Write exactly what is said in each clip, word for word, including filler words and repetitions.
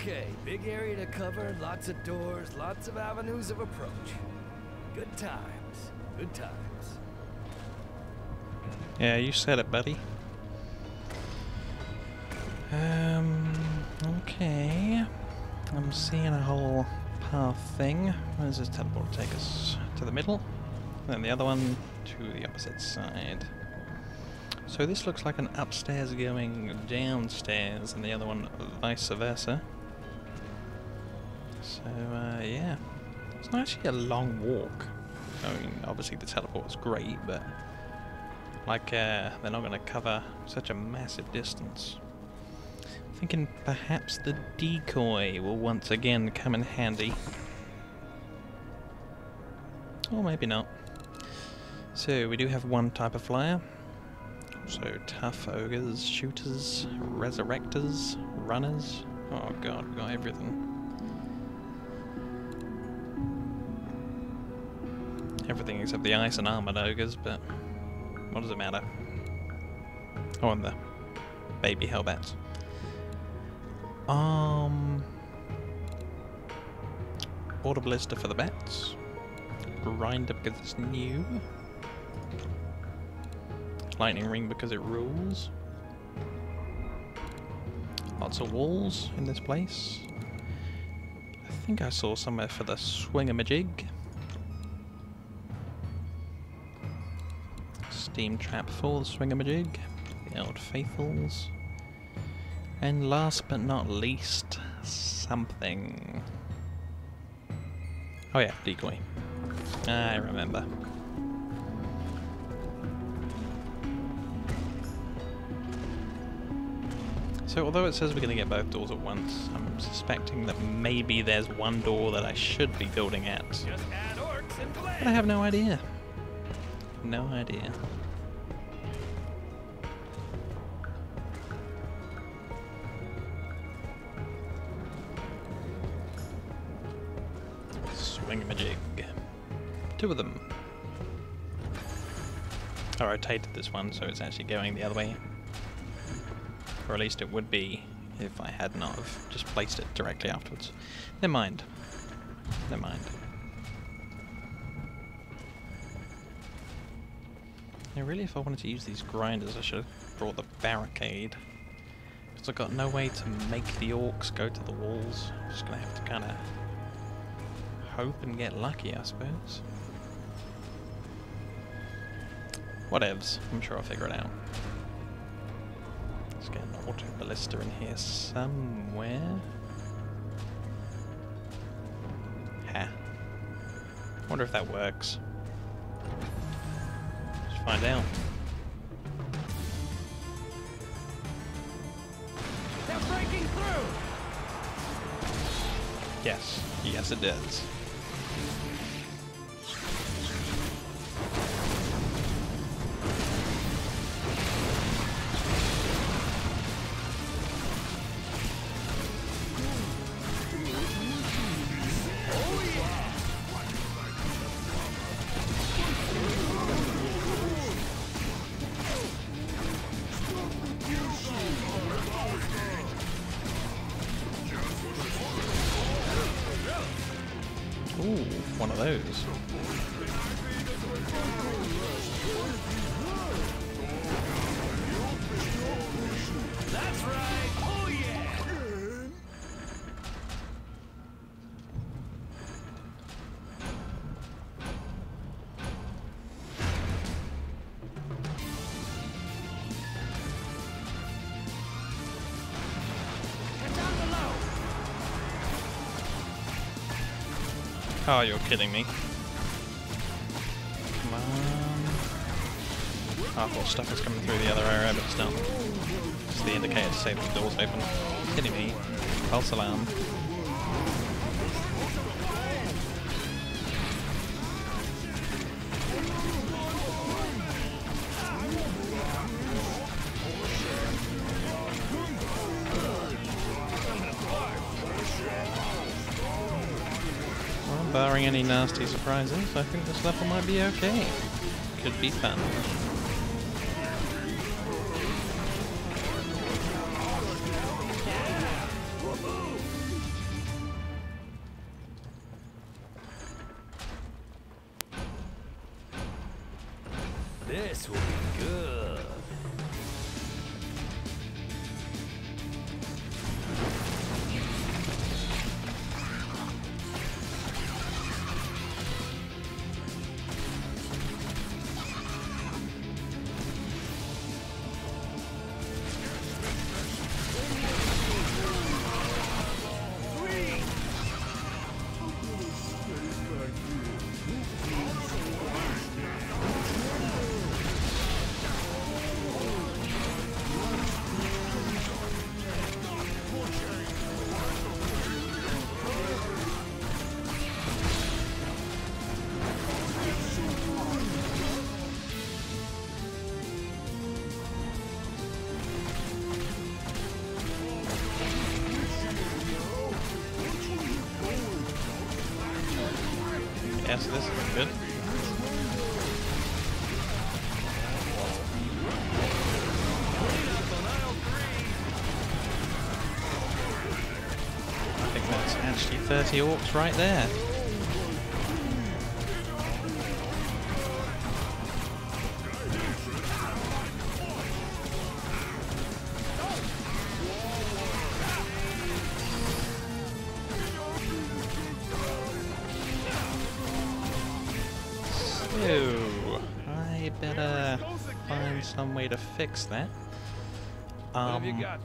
Okay, big area to cover, lots of doors, lots of avenues of approach. Good times, good times. Yeah, you said it, buddy. Um, okay. I'm seeing a whole path thing. Where does this teleport take us? To the middle, and then the other one to the opposite side. So this looks like an upstairs going downstairs, and the other one vice versa. So, uh, yeah. It's not actually a long walk. I mean, obviously the teleport's great, but... Like, uh, they're not going to cover such a massive distance. Thinking perhaps the decoy will once again come in handy. Or maybe not. So, we do have one type of flyer. So, tough ogres, shooters, resurrectors, runners. Oh god, we got everything. Everything except the ice and armoured ogres, but what does it matter? Oh, and the baby hellbats. Um. Order blister for the bats. Grinder because it's new. Lightning ring because it rules. Lots of walls in this place. I think I saw somewhere for the swing-a-ma-jig. Steam trap for the swing-a-ma-jig. The old faithfuls. And last but not least, something. Oh yeah, decoy. I remember. So although it says we're going to get both doors at once, I'm suspecting that maybe there's one door that I should be building at. Just add orcs and blades. But I have no idea. No idea. Swing-a-ma-jig. Two of them. I rotated this one, so it's actually going the other way. Or at least it would be if I had not have just placed it directly afterwards. Never mind. Never mind. Now really, if I wanted to use these grinders, I should have brought the barricade. Because I've got no way to make the orcs go to the walls. I'm just going to have to kind of hope and get lucky, I suppose. Whatevs. I'm sure I'll figure it out. Let's get an auto ballista in here somewhere. Ha. Wonder if that works. Let's find out. They're breaking through. Yes. Yes, it does. One of those. That's right. Oh yeah. Down below. Oh, you're kidding me. Come on. I thought stuff was coming through the other area, but it's not. It's the indicator to say that the door's open. Kidding me. False alarm. Barring any nasty surprises, I think this level might be okay. Could be fun. This will be good. This is good. I think that's actually thirty orcs right there. I better find some way to fix that. Um, what have you got?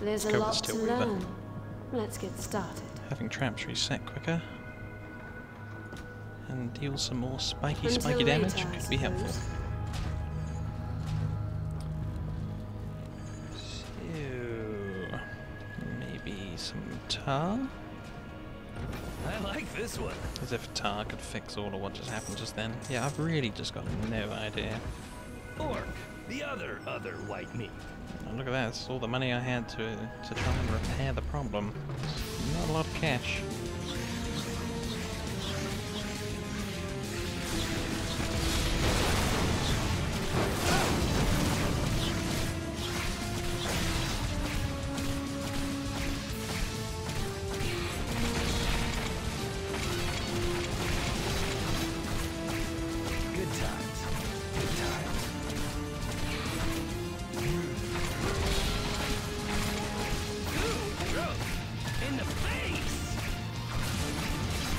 There's a lot to learn. Let's get started. Having traps reset quicker and deal some more spiky, spiky damage could be helpful. Tar? I like this one. As if tar could fix all of what just happened just then. Yeah, I've really just got no idea. Orc, the other other white meat. Oh, look at that, it's all the money I had to to try and repair the problem. Not a lot of cash.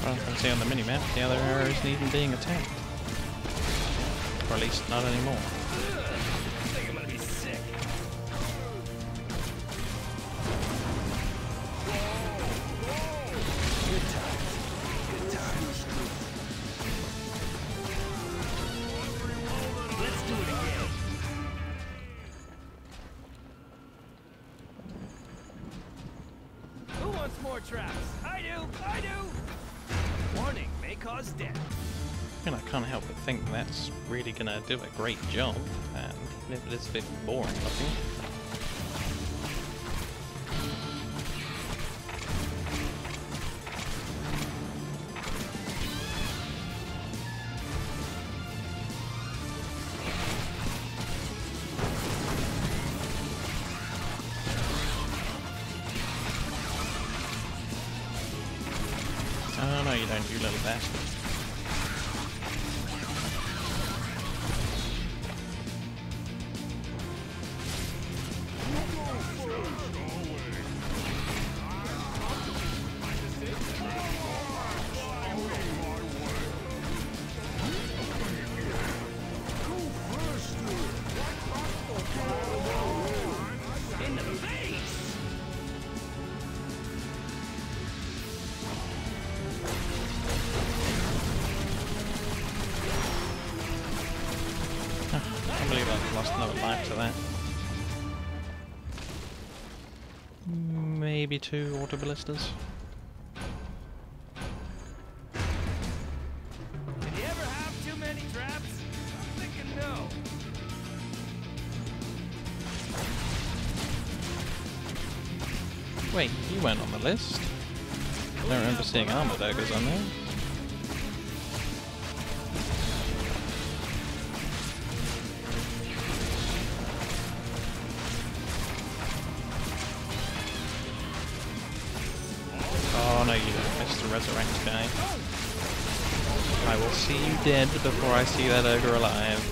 Well, you can see on the minimap, the other area isn't even being attacked. Or at least not anymore. And I can't help but think that's really gonna do a great job, and if it is a bit boring, I think. Oh no, you don't, you little bastard. I believe I've lost another life to that. Maybe two auto ballistas. Did you ever have too many traps? I'm thinking no. Wait, you weren't on the list. I don't remember seeing armor daggers on there. resurrect guy. I will see you dead before I see that ogre alive.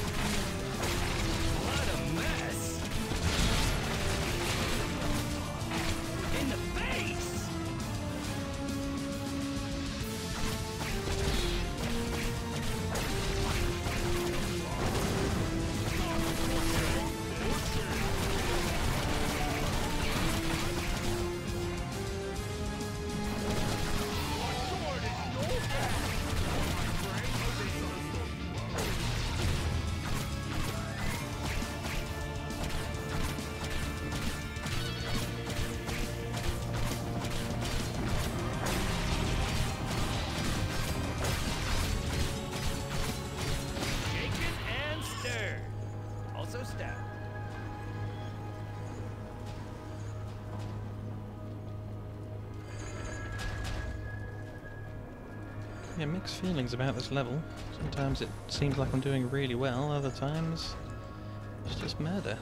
Yeah, mixed feelings about this level. Sometimes it seems like I'm doing really well, other times it's just murder.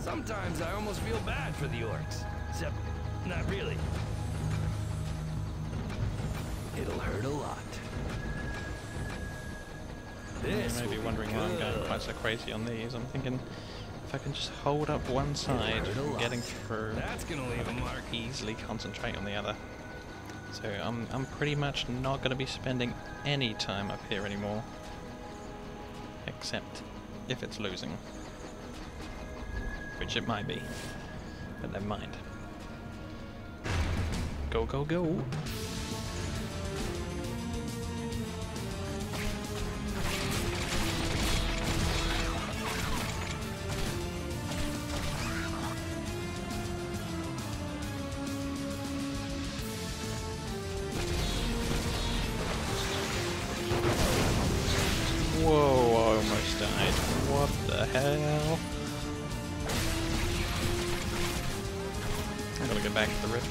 Sometimes I almost feel bad for the orcs. Except, not really. It'll hurt a lot. This you may be wondering why I'm going quite so crazy on these. I'm thinking if I can just hold up one side, getting through, that's gonna leave a mark. Easily concentrate on the other. So I'm I'm pretty much not going to be spending any time up here anymore, except if it's losing, which it might be. But never mind. Go go go!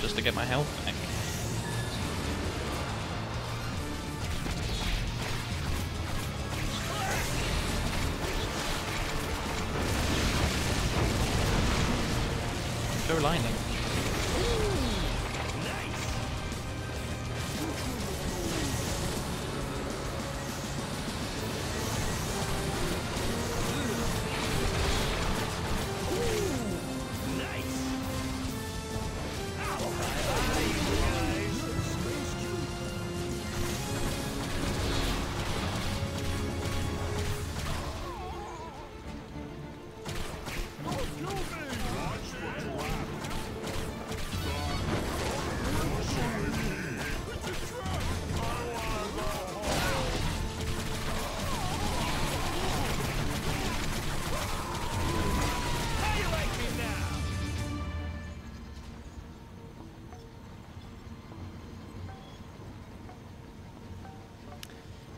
Just to get my health back. Go lightning. Ooh, nice. Ooh, nice.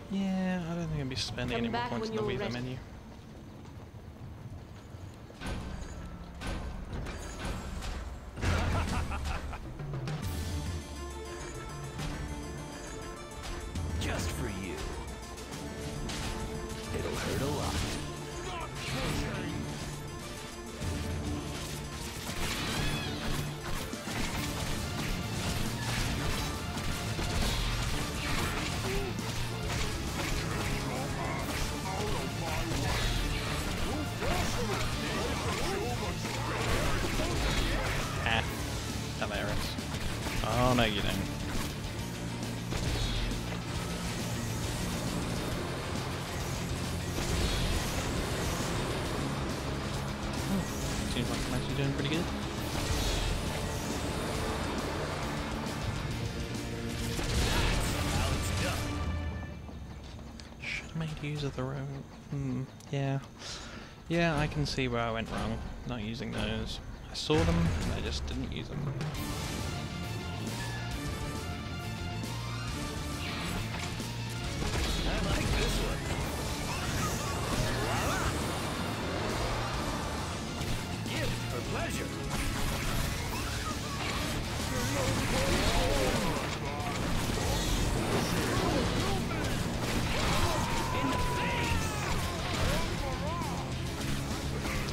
Yeah, I don't think I'll be spending any more points on the Weaver menu. Just for you. It'll hurt a lot. Oh, no, you don't. Oh, seems like I'm actually doing pretty good. Should have made use of the rope. Hmm, yeah. Yeah, I can see where I went wrong, not using those. I saw them, I just didn't use them.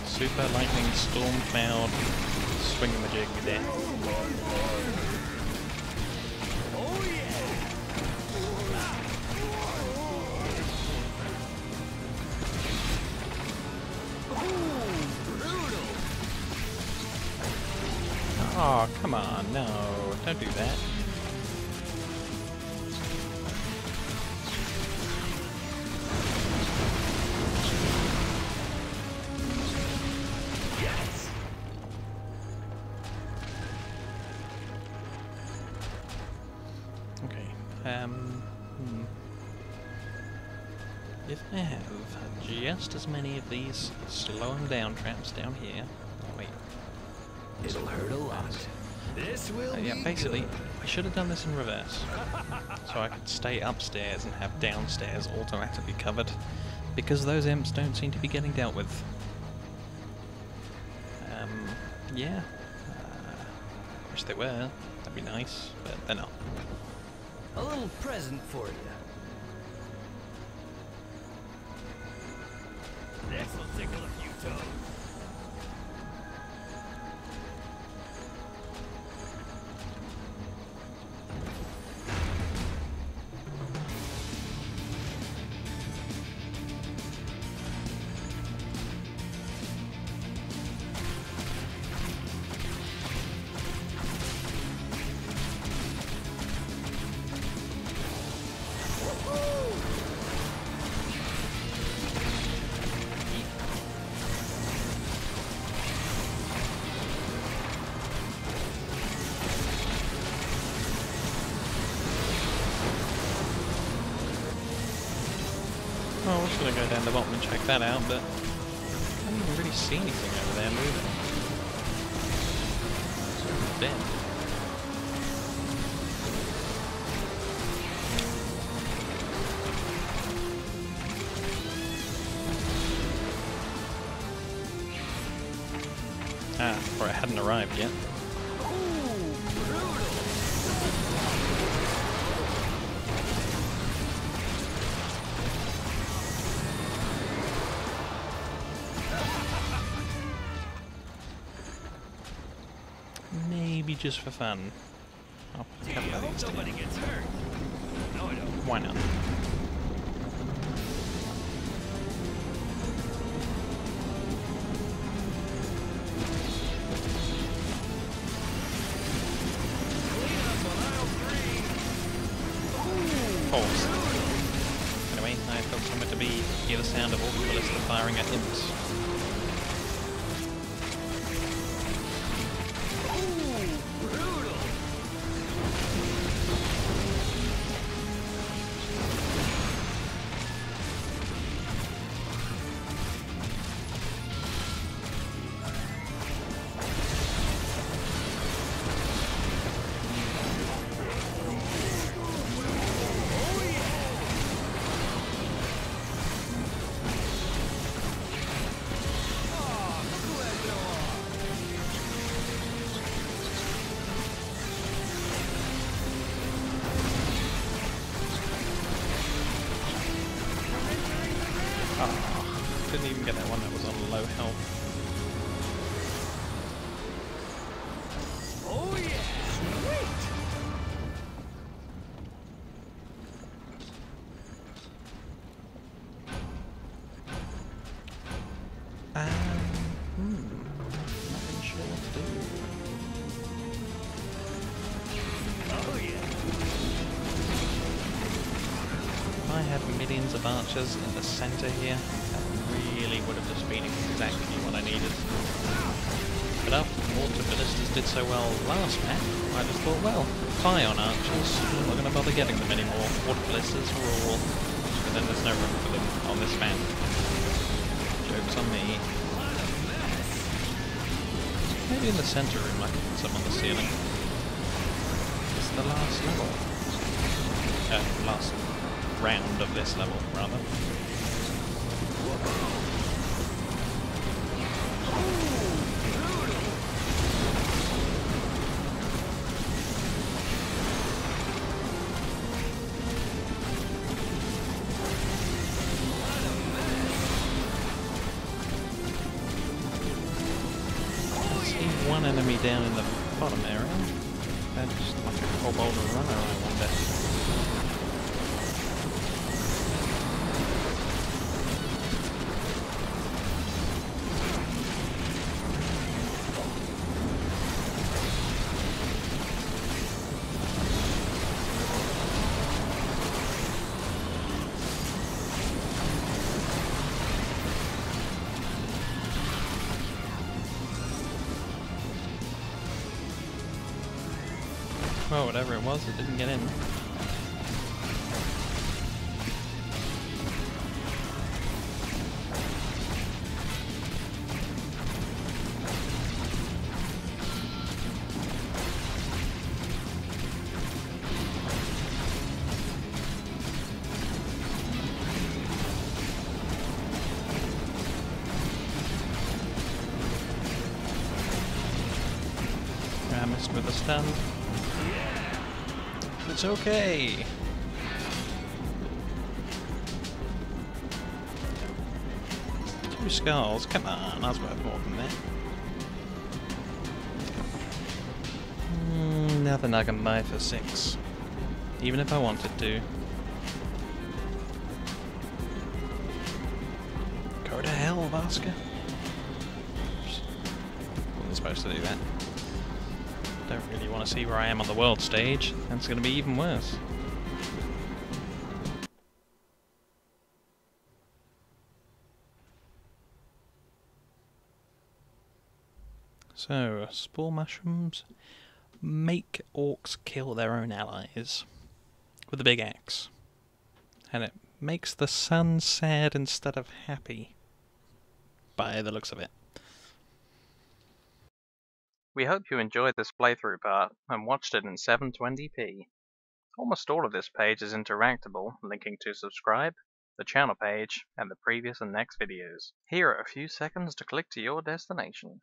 Super lightning storm cloud swinging the jig there. Oh, come on, no, don't do that. Just as many of these slowing down traps down here. Oh, wait. It'll hurt a lot. This will uh, yeah, basically, be good. I should have done this in reverse. So I could stay upstairs and have downstairs automatically covered. Because those imps don't seem to be getting dealt with. Um, yeah. Uh, wish they were. That'd be nice, but they're not. A little present for you. Well, I was going to go down the bottom and check that out, but I didn't even really see anything over there moving. It's almost dead. Ah, or it hadn't arrived yet. Just for fun. I'll put a couple of these together. Why not? Pause. Anyway, I felt somewhere to be hear the sound of all the ballistic firing at imps. Didn't even get that one that was on low health. Of archers in the center here, that really would have just been exactly what I needed. But after the water ballistas did so well last map, I just thought, well, fire on archers, I'm not going to bother getting them anymore. Water ballistas are all, but then there's no room for them on this map. Joke's on me. Maybe in the center room I can put some on the ceiling. It's the last level. Uh, last level. Round of this level, rather. See, one enemy down in the bottom area. That's like a kobold runner, I wonder. Well, whatever it was, it didn't get in. I missed with a stun. It's okay. Two skulls. Come on, that's worth more than that. Mm, nothing I can buy for six, even if I wanted to. Go to hell, Vaska. Wasn't supposed to do that. Don't really want to see where I am on the world stage. That's going to be even worse. So, spore mushrooms make orcs kill their own allies with a big axe, and it makes the sun sad instead of happy, by the looks of it. We hope you enjoyed this playthrough part and watched it in seven twenty p. Almost all of this page is interactable, linking to subscribe, the channel page, and the previous and next videos. Here are a few seconds to click to your destination.